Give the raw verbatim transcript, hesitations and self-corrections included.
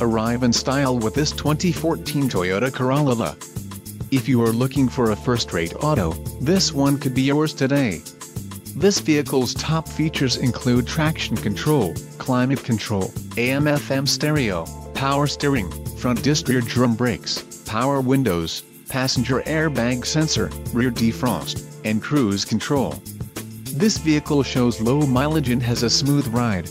Arrive in style with this twenty fourteen Toyota Corolla. If you are looking for a first-rate auto, this one could be yours today. This vehicle's top features include traction control, climate control, A M F M stereo, power steering, front disc rear drum brakes, power windows, passenger airbag sensor, rear defrost, and cruise control. This vehicle shows low mileage and has a smooth ride.